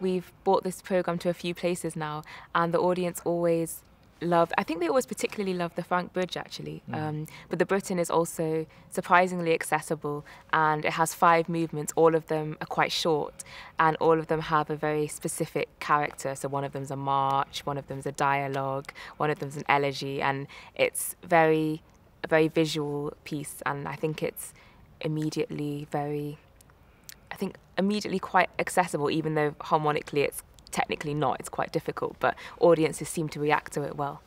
We've brought this program to a few places now, and the audience always love. I think they always particularly love the Frank Bridge, actually. But the Britten is also surprisingly accessible, and it has 5 movements. All of them are quite short, and all of them have a very specific character. So one of them's a march, one of them's a dialogue, one of them's an elegy, and it's a very visual piece. And I think it's immediately quite accessible, even though harmonically it's technically not, it's quite difficult, but audiences seem to react to it well.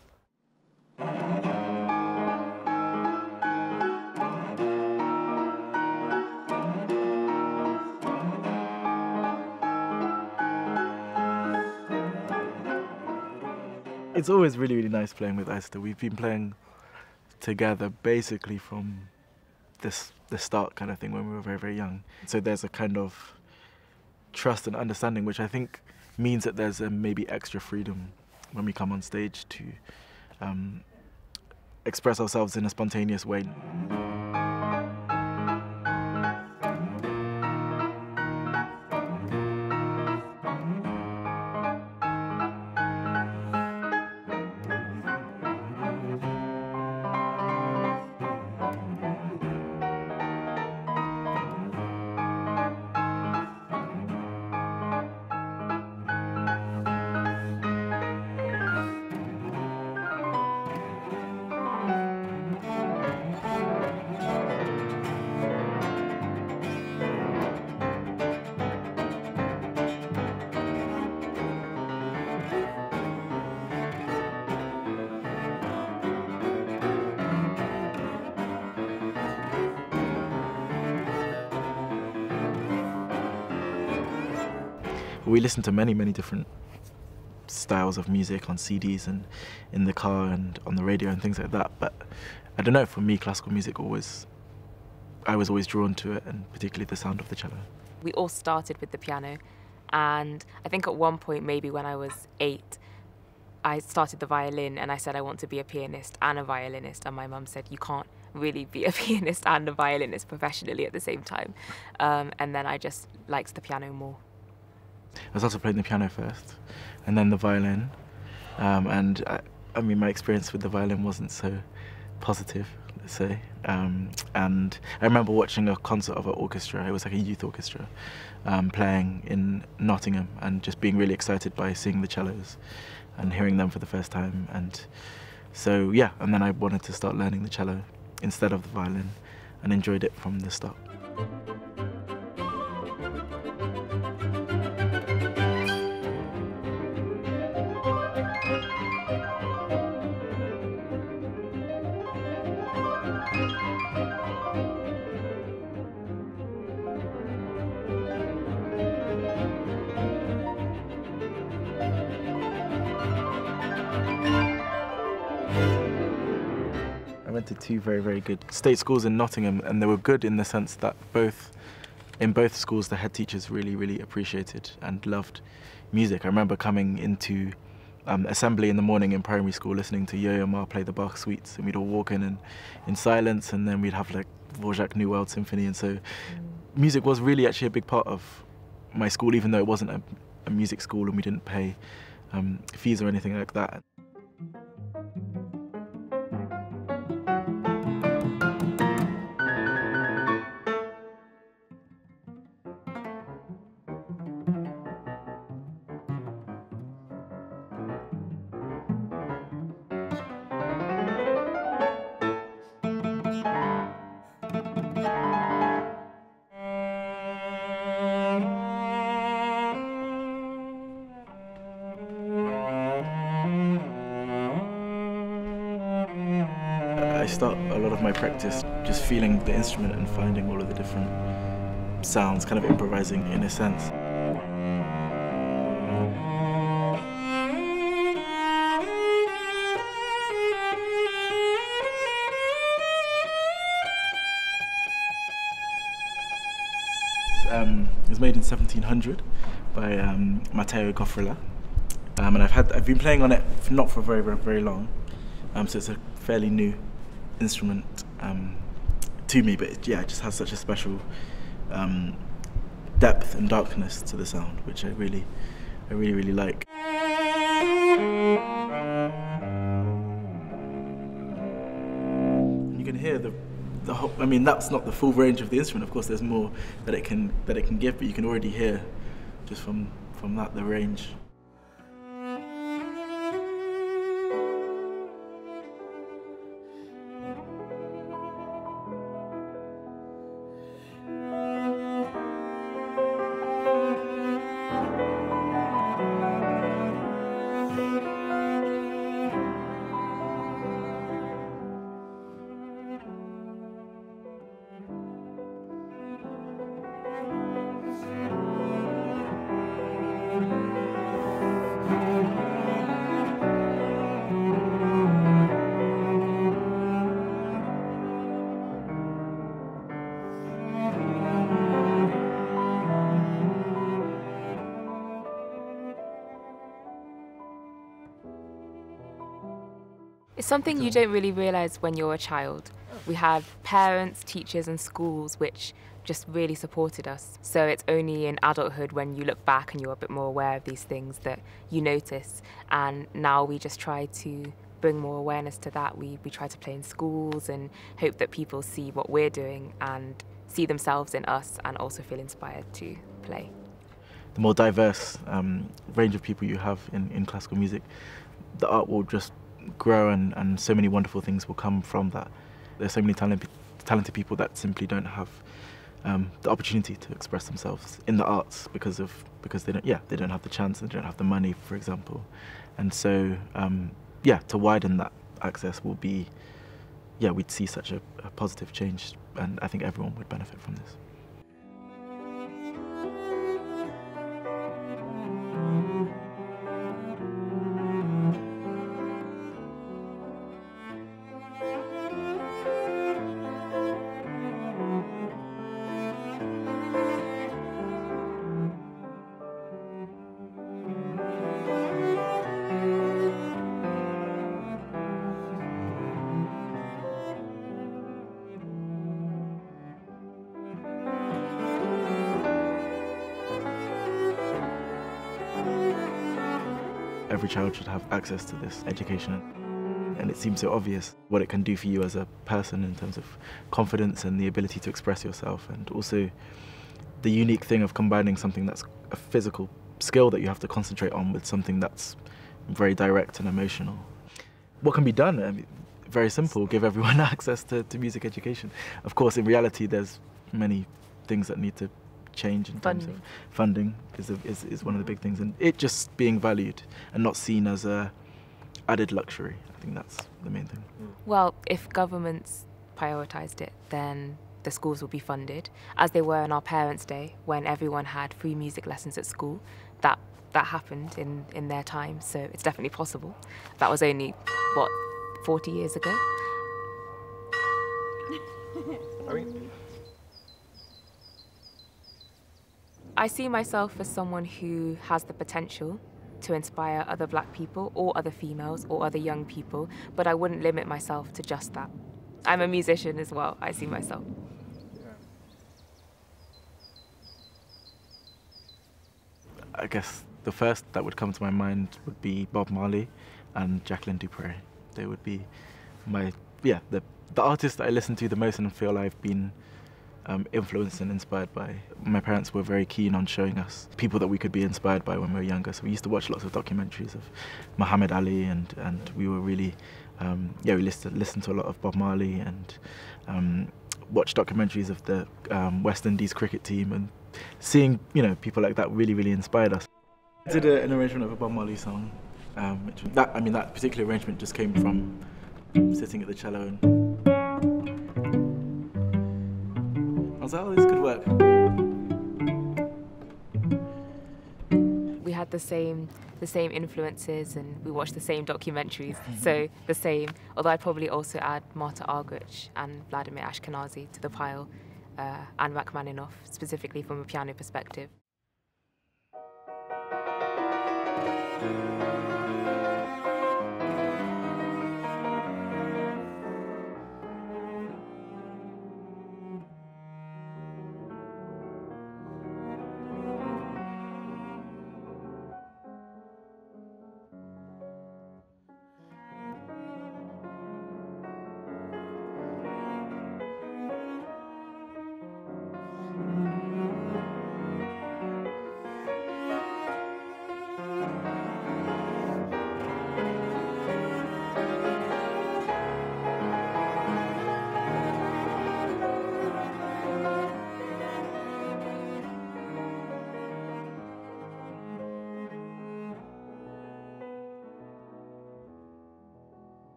It's always really, really nice playing with Isata. We've been playing together basically from the start kind of thing when we were very, very young. So there's a kind of trust and understanding, which I think means that there's maybe extra freedom when we come on stage to express ourselves in a spontaneous way. We listen to many, many different styles of music on CDs and in the car and on the radio and things like that. But I don't know, for me, classical music I was always drawn to it, and particularly the sound of the cello. We all started with the piano, and I think at one point, maybe when I was 8, I started the violin, and I said I want to be a pianist and a violinist, and my mum said, you can't really be a pianist and a violinist professionally at the same time. And then I just liked the piano more. I was also playing the piano first, and then the violin, and I mean, my experience with the violin wasn't so positive, let's say. And I remember watching a concert of an orchestra. It was like a youth orchestra playing in Nottingham, and just being really excited by seeing the cellos and hearing them for the first time. And so yeah, and then I wanted to start learning the cello instead of the violin, and enjoyed it from the start. To 2 very, very good state schools in Nottingham, and they were good in the sense that in both schools the head teachers really, really appreciated and loved music. I remember coming into assembly in the morning in primary school, listening to Yo-Yo Ma play the Bach Suites, and we'd all walk in silence, and then we'd have like Dvorak New World Symphony, and so music was really actually a big part of my school, even though it wasn't a music school and we didn't pay fees or anything like that. I start a lot of my practice just feeling the instrument and finding all of the different sounds, kind of improvising in a sense. It was made in 1700 by Matteo Goffriller, and I've been playing on it not for very, very long, so it's a fairly new instrument to me, but it, yeah, it just has such a special depth and darkness to the sound, which I really like. And you can hear the whole, I mean, that's not the full range of the instrument. Of course, there's more that it can give, but you can already hear just from that the range. It's something you don't really realize when you're a child. We have parents, teachers and schools which just really supported us. So it's only in adulthood when you look back and you're a bit more aware of these things that you notice. And now we just try to bring more awareness to that. We try to play in schools and hope that people see what we're doing and see themselves in us and also feel inspired to play. The more diverse range of people you have in classical music, the art will just grow, and so many wonderful things will come from that. There's so many talented people that simply don't have the opportunity to express themselves in the arts because they don't have the chance, they don't have the money, for example. And so yeah, to widen that access will be, yeah, we'd see such a positive change, and I think everyone would benefit from this. Every child should have access to this education, and it seems so obvious what it can do for you as a person in terms of confidence and the ability to express yourself, and also the unique thing of combining something that's a physical skill that you have to concentrate on with something that's very direct and emotional. What can be done? I mean, very simple, give everyone access to music education. Of course, in reality, there's many things that need to change in terms of funding is one of the big things, and it just being valued and not seen as a added luxury. I think that's the main thing. Well, if governments prioritised it, then the schools would be funded, as they were on our parents' day when everyone had free music lessons at school. That happened in their time, so it's definitely possible. That was only, what, 40 years ago? I see myself as someone who has the potential to inspire other black people or other females or other young people, but I wouldn't limit myself to just that. I'm a musician as well, I see myself. I guess the first that would come to my mind would be Bob Marley and Jacqueline du Pré. They would be my, yeah, the artists that I listen to the most and feel I've been influenced and inspired by. My parents were very keen on showing us people that we could be inspired by when we were younger, so we used to watch lots of documentaries of Muhammad Ali, and we were really, yeah, we listened to a lot of Bob Marley, and watched documentaries of the West Indies cricket team, and seeing, you know, people like that really inspired us. I did an arrangement of a Bob Marley song. That particular arrangement just came from sitting at the cello and I was like, oh, this could work. We had the same influences, and we watched the same documentaries, so the same. Although I'd probably also add Martha Argerich and Vladimir Ashkenazi to the pile, and Rachmaninoff, specifically from a piano perspective.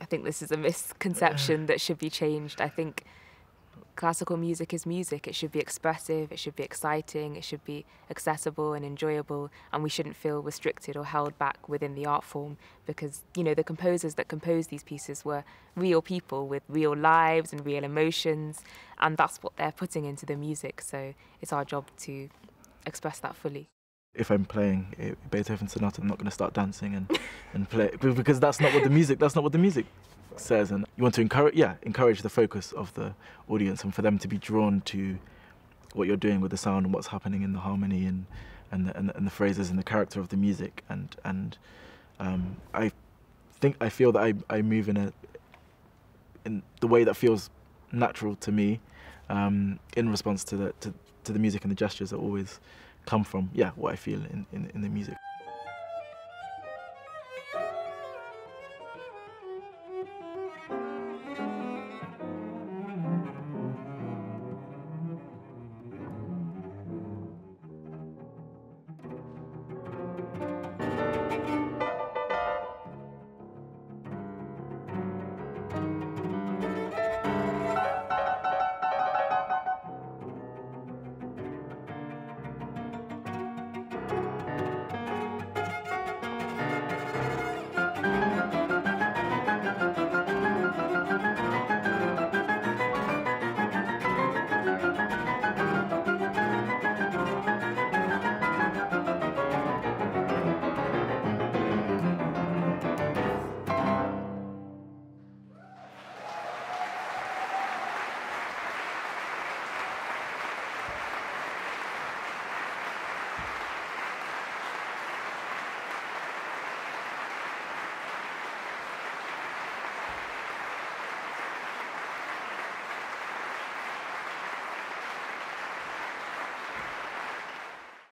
I think this is a misconception that should be changed. I think classical music is music. It should be expressive, it should be exciting, it should be accessible and enjoyable, and we shouldn't feel restricted or held back within the art form, because, you know, the composers that composed these pieces were real people with real lives and real emotions, and that's what they're putting into the music, so it's our job to express that fully. If I'm playing a Beethoven sonata, I'm not going to start dancing and play, because that's not what the music says, and you want to encourage the focus of the audience and for them to be drawn to what you're doing with the sound and what's happening in the harmony and the phrases and the character of the music, and I feel that I move in the way that feels natural to me, in response to the music and the gestures that always come from what I feel in the music.